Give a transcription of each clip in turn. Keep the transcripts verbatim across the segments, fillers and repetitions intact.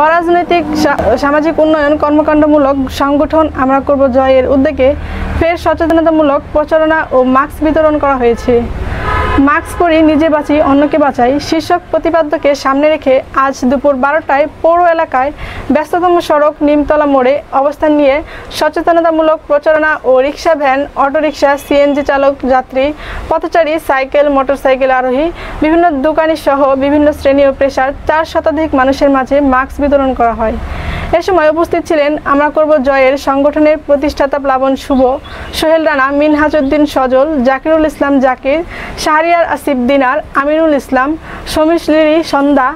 अराजनैतिक सामाजिक उन्नयन कर्मकांडमूलक संगठन आमरा करब जयेर उद्देगे फेर सचेतनतामूलक प्रचारणा और मास्क वितरण करा हयेछे। मास्क परि निजे बाँची अन्यके बाँचाई शीर्षक प्रतिपाद्यके सामने रेखे आज दुपुर बारोटाय पौर एलाकाय व्यस्ततम सड़क निमतला मोड़े अवस्थान निये सचेतनतामूलक प्रचारणा और रिक्शा भ्यान अटो रिक्शा सीएनजी चालक यात्री पथचारी साइकेल मोटरसाइकेल आरोही विभिन्न दुकानी सह विभिन्न श्रेणी और पेशार चार शताधिक मानुषेर माझे मास्क वितरण करा हय। इस समय उपस्थित छिलेन आमरा करब जयेर संगठनेर प्रतिष्ठाता प्लावन शुभ, सोहेल राना, मिनहाजुद्दीन सजल, जाकिरुल इस्लाम जाकिर, शाहरियार आसिफ दिनार, आमिरुल इस्लाम, समीश लिरी, सन्धा,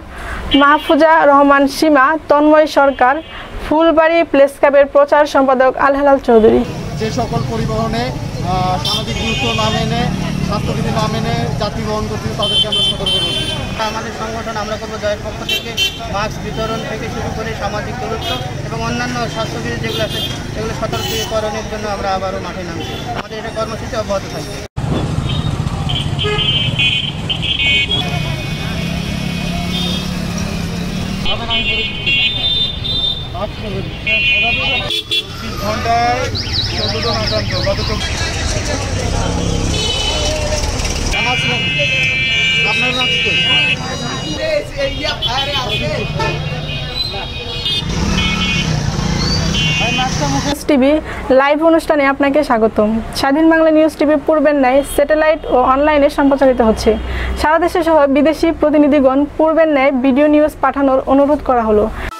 মাহফুজা रहमान सीमा, तन्मय सरकार, फुलबाड़ी प्रेस क्लाबर प्रचार सम्पादक आल हेलाल चौधरी। जे सकल परिवहने सामाजिक गुरुत्व ना मेने स्वास्थ्यविधि ना मेने जाति बहन करते तादेरके आमरा सतर्क करी। आमादेर संगठन आमरा करब जयेर पक्ष थेके मास्क वितरण थेके शुरू करे सामाजिक गुरुत्व एबं अन्यान्य स्वास्थ्यविधि जेगुलो आछे सेगुलो सतर्ककरणेर जोन्नो आमरा आबारो माठे नामछि। आमादेर एटा कर्मसूची अब्याहत थाकबे। लाइव अनुष्ठाने आपनाके स्वागतम। स्वाधीन बांगला निউজ টিভি पूर्वेर न्याय सैटेलाइट और अनलाइने सम्प्रचारित होच्छे। सारा देशे सह विदेशी प्रतिनिधिगण पूर्वेर न्याय भिडियो निউজ पाठानोर अनुरोध करा हलो।